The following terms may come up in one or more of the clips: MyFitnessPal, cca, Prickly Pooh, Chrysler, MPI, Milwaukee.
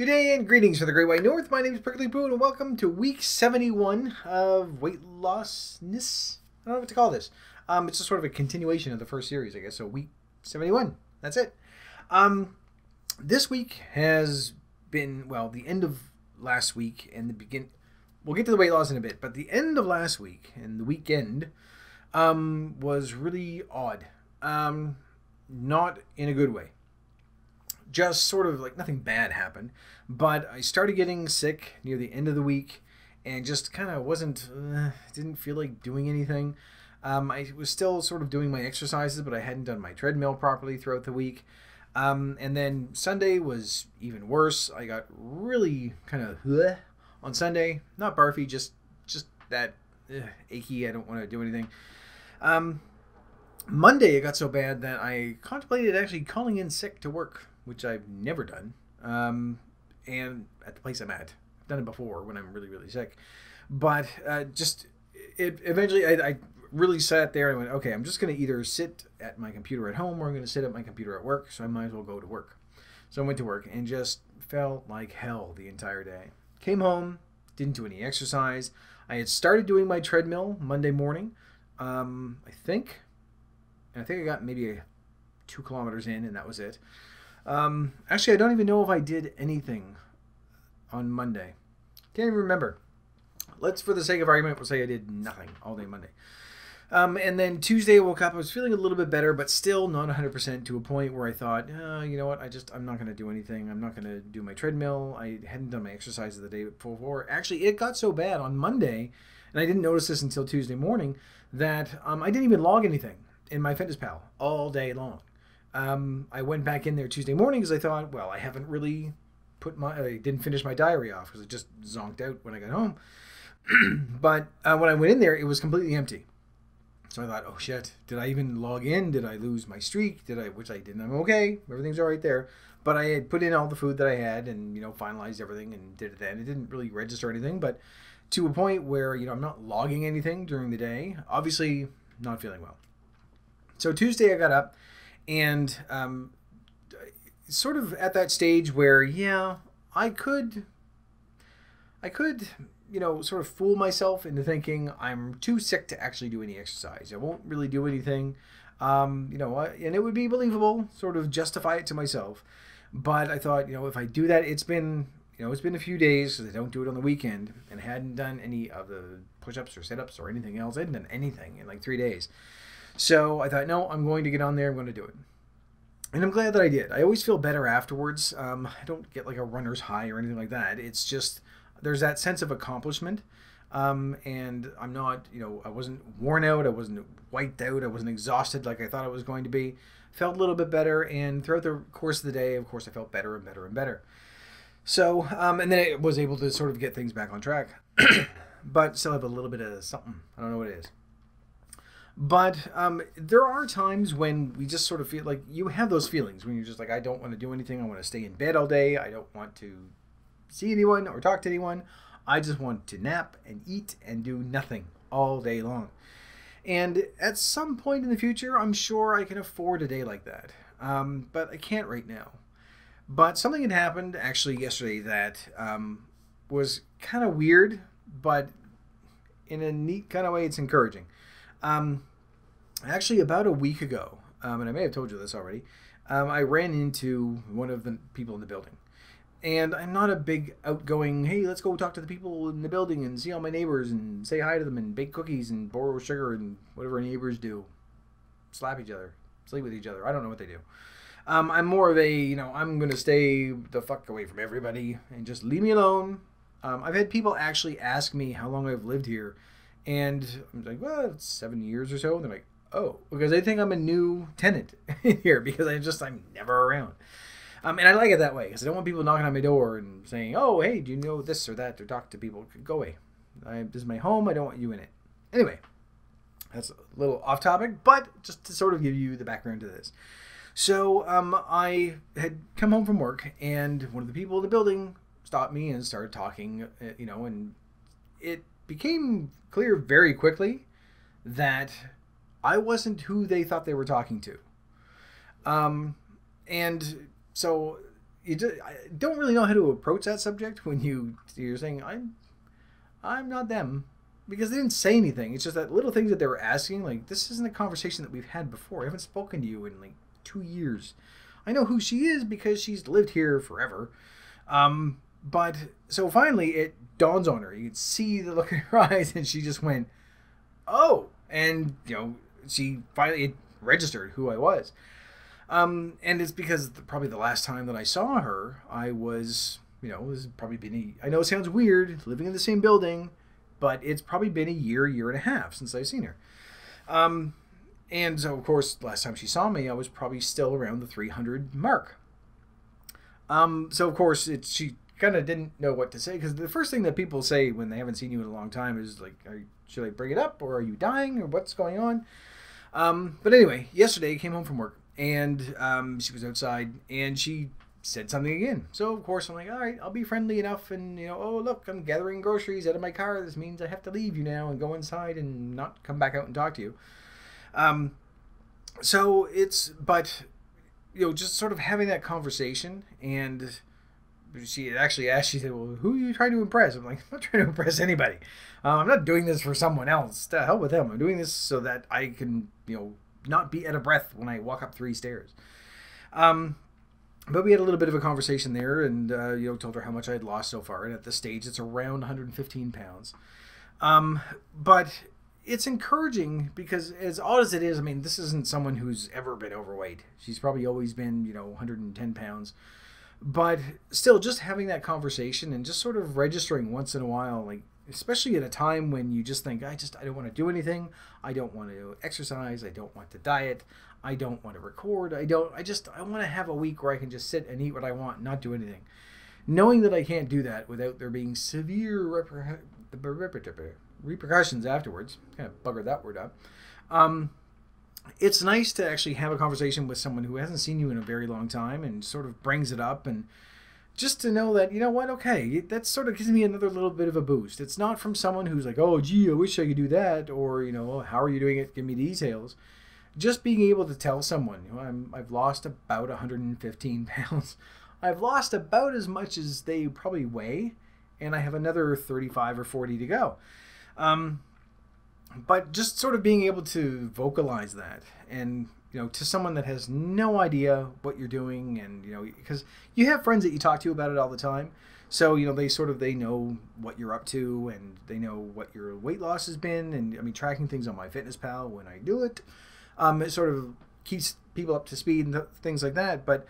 Good day and greetings for the Great White North. My name is Prickly Pooh and welcome to week 71 of weight lossness. I don't know what to call this. It's just sort of a continuation of the first series, I guess. So week 71. That's it. This week has been, well, the end of last week and the begin. We'll get to the weight loss in a bit, but the end of last week and the weekend was really odd. Not in a good way. Just sort of like nothing bad happened, but I started getting sick near the end of the week and just kind of didn't feel like doing anything. I was still sort of doing my exercises, but I hadn't done my treadmill properly throughout the week. And then Sunday was even worse. I got really kind of bleh on Sunday, not barfy, just that achy. I don't want to do anything. Monday it got so bad that I contemplated actually calling in sick to work, which I've never done, and at the place I'm at. I've done it before when I'm really, really sick. But eventually I really sat there and went, okay, I'm just going to either sit at my computer at home or I'm going to sit at my computer at work, so I might as well go to work. So I went to work and just felt like hell the entire day. Came home, didn't do any exercise. I had started doing my treadmill Monday morning, I think. And I think I got maybe 2 kilometers in and that was it. Actually, I don't even know if I did anything on Monday. Can't even remember. Let's, for the sake of argument, we'll say I did nothing all day Monday. And then Tuesday I woke up. I was feeling a little bit better, but still not 100% to a point where I thought, oh, you know what, I'm not going to do anything. I'm not going to do my treadmill. I hadn't done my exercise of the day before. Actually, it got so bad on Monday, and I didn't notice this until Tuesday morning, that I didn't even log anything in MyFitnessPal all day long. I went back in there Tuesday morning because I thought, well, I haven't really put I didn't finish my diary off because it just zonked out when I got home. But when I went in there, it was completely empty. So I thought, oh shit, did I even log in? Did I lose my streak? Which I didn't. I'm okay. Everything's all right there. But I had put in all the food that I had and, you know, finalized everything and did it then. It didn't really register anything, but to a point where, you know, I'm not logging anything during the day, obviously not feeling well. So Tuesday I got up. And sort of at that stage where, yeah, I could, you know, sort of fool myself into thinking I'm too sick to actually do any exercise. I won't really do anything, you know, and it would be believable, sort of justify it to myself. But I thought, you know, if I do that, it's been a few days because I don't do it on the weekend and I hadn't done any of the push-ups or sit-ups or anything else. I hadn't done anything in like 3 days. So I thought, no, I'm going to get on there. I'm going to do it. And I'm glad that I did. I always feel better afterwards. I don't get like a runner's high or anything like that. It's just there's that sense of accomplishment. And I'm not, you know, I wasn't worn out. I wasn't wiped out. I wasn't exhausted like I thought I was going to be. Felt a little bit better. And throughout the course of the day, of course, I felt better and better and better. So, and then I was able to sort of get things back on track. But still have a little bit of something. I don't know what it is. But there are times when we just sort of feel like you have those feelings when you're just like, I don't want to do anything. I want to stay in bed all day. I don't want to see anyone or talk to anyone. I just want to nap and eat and do nothing all day long. And at some point in the future, I'm sure I can afford a day like that. But I can't right now. But something had happened actually yesterday that was kind of weird, but in a neat kind of way, it's encouraging. Actually, about a week ago, and I may have told you this already, I ran into one of the people in the building. And I'm not a big outgoing, hey, let's go talk to the people in the building and see all my neighbors and say hi to them and bake cookies and borrow sugar and whatever neighbors do. Slap each other, sleep with each other. I don't know what they do. I'm more of a, you know, I'm going to stay the fuck away from everybody and just leave me alone. I've had people actually ask me how long I've lived here. And I'm like, well, it's 7 years or so. And they're like, oh, because they think I'm a new tenant here because I'm never around. And I like it that way because I don't want people knocking on my door and saying, oh, hey, do you know this or that? Or talk to people. Go away. This is my home. I don't want you in it. Anyway, that's a little off topic, but just to sort of give you the background to this. So I had come home from work and one of the people in the building stopped me and started talking, you know, and it became clear very quickly that I wasn't who they thought they were talking to. And so I don't really know how to approach that subject when you're saying I'm not them, because they didn't say anything. It's just that little things that they were asking, like, this isn't a conversation that we've had before. I haven't spoken to you in like 2 years. I know who she is because she's lived here forever. But so finally it dawns on her. You could see the look in her eyes, and she just went, "Oh!" And you know, she finally registered who I was. And it's because probably the last time that I saw her, I was, it was probably been I know it sounds weird, living in the same building, but it's probably been a year, year and a half since I've seen her. And so, of course, last time she saw me, I was probably still around the 300 mark. So, of course, she kind of didn't know what to say, because the first thing that people say when they haven't seen you in a long time is like, should I bring it up, or are you dying, or what's going on? But anyway, yesterday I came home from work, and she was outside, and she said something again. So, of course, I'm like, all right, I'll be friendly enough, and, oh, look, I'm gathering groceries out of my car. This means I have to leave you now and go inside and not come back out and talk to you. So but, just sort of having that conversation, and she actually asked, she said, well, who are you trying to impress? I'm like, I'm not trying to impress anybody. I'm not doing this for someone else. To hell with them. I'm doing this so that I can, not be out of breath when I walk up 3 stairs. But we had a little bit of a conversation there, and, told her how much I had lost so far. And at this stage, it's around 115 pounds. But it's encouraging, because as odd as it is, I mean, this isn't someone who's ever been overweight. She's probably always been, 110 pounds. But still, just having that conversation and just sort of registering once in a while, like, especially at a time when you just think, I don't want to do anything. I don't want to exercise. I don't want to diet. I don't want to record. I want to have a week where I can just sit and eat what I want and not do anything. Knowing that I can't do that without there being severe repercussions afterwards, kind of buggered that word up. It's nice to actually have a conversation with someone who hasn't seen you in a very long time and sort of brings it up, and just to know that, okay, that sort of gives me another little bit of a boost. It's not from someone who's like, oh, gee, I wish I could do that, or, how are you doing it? Give me details. Just being able to tell someone, I've lost about 115 pounds. I've lost about as much as they probably weigh, and I have another 35 or 40 to go. But just sort of being able to vocalize that, and to someone that has no idea what you're doing, and because you have friends that you talk to about it all the time, so they know what you're up to, and they know what your weight loss has been, and I mean, tracking things on MyFitnessPal when I do it, it sort of keeps people up to speed and things like that. But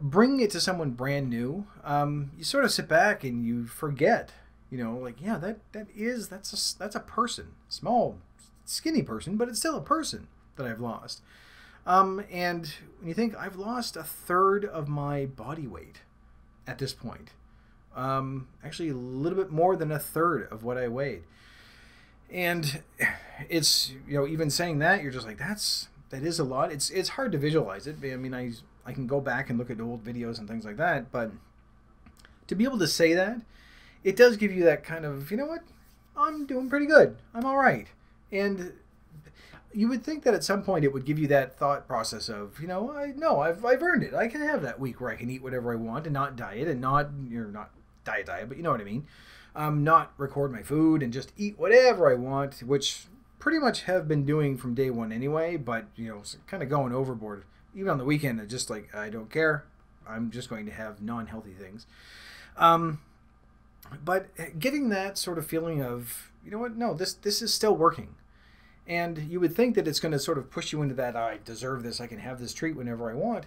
bringing it to someone brand new, you sort of sit back and you forget. Like, yeah, that's a person, small, skinny person, but it's still a person that I've lost. And when you think I've lost a third of my body weight at this point, actually a little bit more than a third of what I weighed. And it's, even saying that, you're just like, that is a lot. It's hard to visualize it. I mean, I can go back and look at old videos and things like that, but to be able to say that, it does give you that kind of, I'm doing pretty good. I'm all right. And you would think that at some point it would give you that thought process of, I've earned it. I can have that week where I can eat whatever I want and not diet, and not, not diet, but you know what I mean. Not record my food and just eat whatever I want, which pretty much have been doing from day one anyway, but, kind of going overboard. Even on the weekend, it's just like, I don't care. I'm just going to have non-healthy things. But getting that sort of feeling of, no, this is still working. And you would think that it's going to sort of push you into that, I deserve this, I can have this treat whenever I want.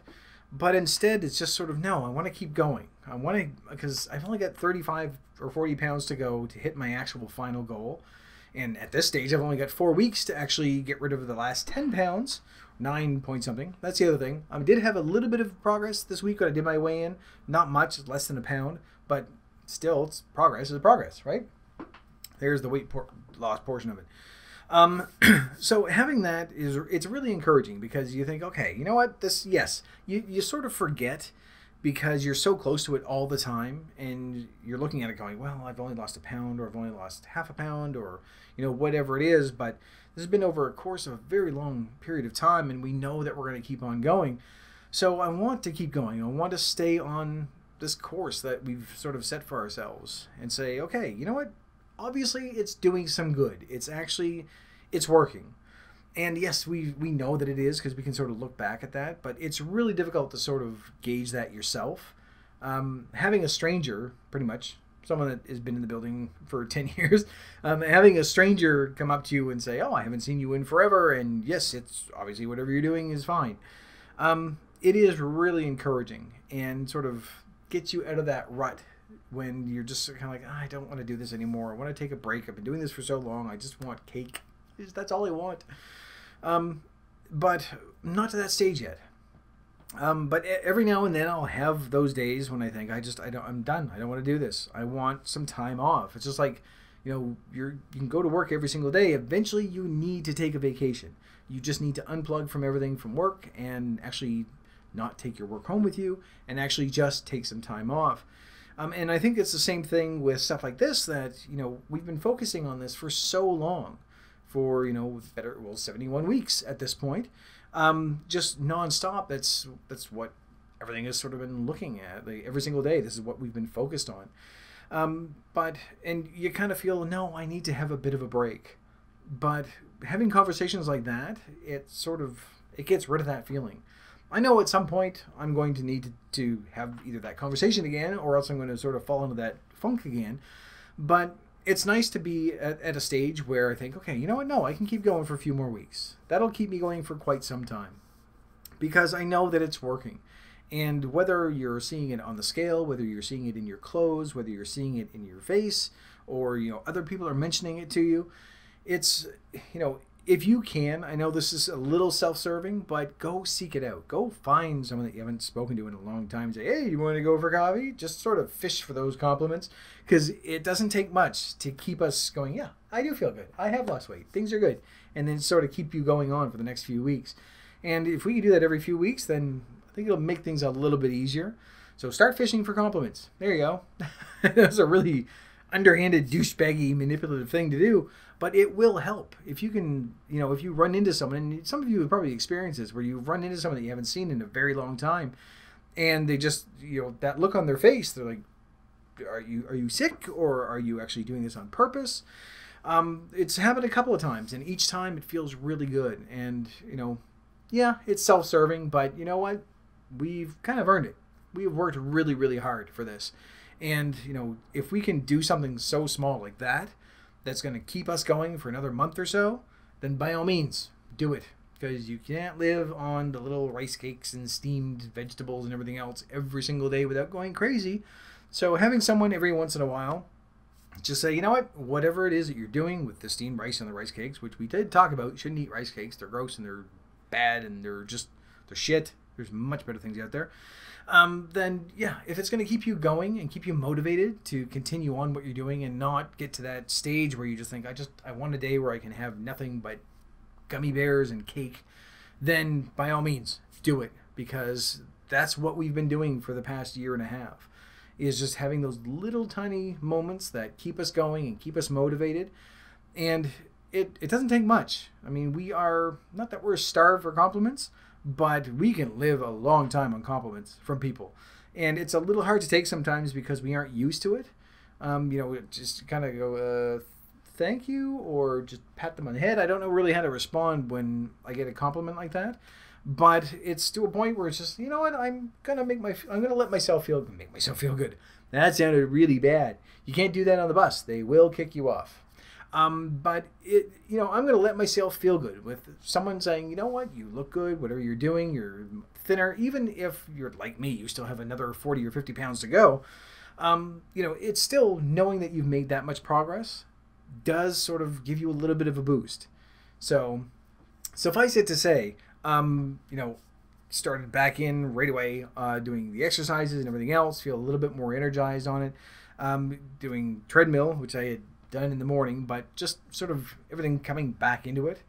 But instead, it's just sort of, no, I want to keep going. I want to, because I've only got 35 or 40 pounds to go to hit my actual final goal. And at this stage, I've only got 4 weeks to actually get rid of the last 10 pounds, 9 point something. That's the other thing. I did have a little bit of progress this week when I did my weigh-in. Not much, less than a pound, but still, it's progress is progress, right? There's the weight loss portion of it. So having that is, it's really encouraging, because you think, okay, yes, you sort of forget, because you're so close to it all the time, and you're looking at it going, well, I've only lost a pound, or I've only lost half a pound, or, whatever it is. But this has been over a course of a very long period of time, and we know that we're going to keep on going. So I want to keep going. I want to stay on this course that we've sort of set for ourselves and say, okay, you know what? Obviously, it's doing some good. It's actually, it's working. And yes, we know that it is because we can sort of look back at that, but it's really difficult to sort of gauge that yourself. Having a stranger, pretty much, someone that has been in the building for 10 years, having a stranger come up to you and say, oh, I haven't seen you in forever, and yes, it's obviously whatever you're doing is fine. It is really encouraging and sort of gets you out of that rut when you're just kind of like, oh, I don't want to do this anymore. I want to take a break. I've been doing this for so long. I just want cake. That's all I want. But not to that stage yet. But every now and then I'll have those days when I think I'm done. I don't want to do this. I want some time off. It's just like, you know, you can go to work every single day. Eventually you need to take a vacation. You just need to unplug from everything from work and actually not take your work home with you and actually just take some time off. And I think it's the same thing with stuff like this, that, you know, we've been focusing on this for so long, for, you know, 71 weeks at this point. Just nonstop. That's what everything has sort of been looking at. Like, every single day, this is what we've been focused on. And you kind of feel, no, I need to have a bit of a break. But having conversations like that, it gets rid of that feeling. I know at some point I'm going to need to have either that conversation again, or else I'm going to sort of fall into that funk again. But it's nice to be at a stage where I think, okay, you know what? No, I can keep going for a few more weeks. That'll keep me going for quite some time, because I know that it's working. And whether you're seeing it on the scale, whether you're seeing it in your clothes, whether you're seeing it in your face, or, you know, other people are mentioning it to you, it's, you know, if you can, I know this is a little self-serving, but go seek it out. Go find someone that you haven't spoken to in a long time and say, hey, you want to go for coffee? Just sort of fish for those compliments, because it doesn't take much to keep us going, yeah, I do feel good. I have lost weight. Things are good. And then sort of keep you going on for the next few weeks. And if we can do that every few weeks, then I think it'll make things a little bit easier. So start fishing for compliments. There you go. That's a really underhanded, douchebaggy, manipulative thing to do, but it will help. If you can, you know, if you run into someone, and some of you have probably experienced this, where you've run into someone that you haven't seen in a very long time, and they just, you know, that look on their face, they're like, are you sick, or are you actually doing this on purpose? It's happened a couple of times, and each time it feels really good. And, you know, yeah, it's self-serving, but you know what? We've kind of earned it. We've worked really, really hard for this. And, you know, if we can do something so small like that, that's going to keep us going for another month or so, then by all means, do it. Because you can't live on the little rice cakes and steamed vegetables and everything else every single day without going crazy. So having someone every once in a while just say, you know what, whatever it is that you're doing with the steamed rice and the rice cakes, which we did talk about, you shouldn't eat rice cakes. They're gross and they're bad and they're shit. There's much better things out there. Then, yeah, if it's going to keep you going and keep you motivated to continue on what you're doing and not get to that stage where you just think, I want a day where I can have nothing but gummy bears and cake, then by all means, do it. Because that's what we've been doing for the past year and a half, is just having those little tiny moments that keep us going and keep us motivated. And it doesn't take much. I mean, we are, not that we're starved for compliments, but we can live a long time on compliments from people. And it's a little hard to take sometimes because we aren't used to it. You know, we just kind of go, thank you, or just pat them on the head. I don't know really how to respond when I get a compliment like that. But it's to a point where it's just, you know what, I'm going to let myself make myself feel good. That sounded really bad. You can't do that on the bus. They will kick you off. But you know, I'm going to let myself feel good with someone saying, you know what, you look good, whatever you're doing, you're thinner. Even if you're like me, you still have another 40 or 50 pounds to go. You know, it's still knowing that you've made that much progress does sort of give you a little bit of a boost. So suffice it to say, you know, started back in right away, doing the exercises and everything else, feel a little bit more energized on it. Doing treadmill, which I had done in the morning, but just sort of everything coming back into it.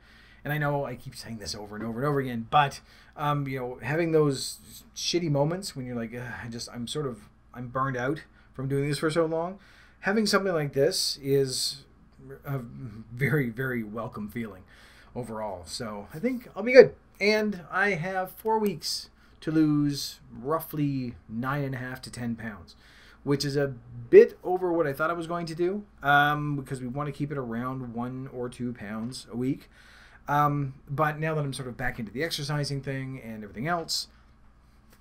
And I know I keep saying this over and over and over again, but you know, having those shitty moments when you're like, I'm burned out from doing this for so long, having something like this is a very, very welcome feeling overall. So I think I'll be good. And I have 4 weeks to lose roughly 9.5 to 10 pounds, which is a bit over what I thought I was going to do, because we want to keep it around 1 or 2 pounds a week. But now that I'm sort of back into the exercising thing and everything else,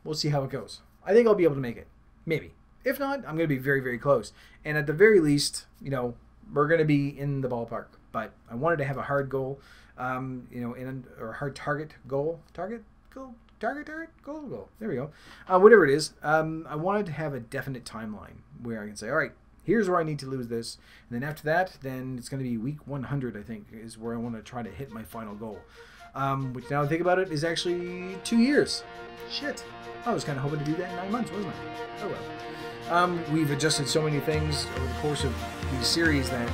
we'll see how it goes. I think I'll be able to make it, maybe. If not, I'm going to be very, very close. And at the very least, you know, we're going to be in the ballpark. But I wanted to have a hard goal, you know, or a hard target goal. Target goal. There we go. Whatever it is, I wanted to have a definite timeline where I can say, all right, here's where I need to lose this. And then after that, then it's going to be week 100, I think, is where I want to try to hit my final goal. Which, now I think about it, is actually 2 years. Shit. I was kind of hoping to do that in 9 months, wasn't I? Oh, well. We've adjusted so many things over the course of these series that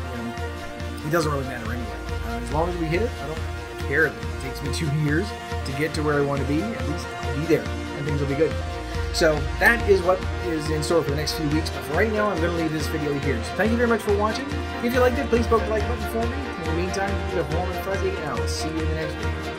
it doesn't really matter anyway. As long as we hit it, I don't care if it takes me 2 years to get to where I want to be. At least I'll be there, and things will be good. So that is what is in store for the next few weeks. But for right now, I'm going to leave this video here. So thank you very much for watching. If you liked it, please poke the like button for me. In the meantime, keep it warm and fuzzy, and I'll see you in the next video.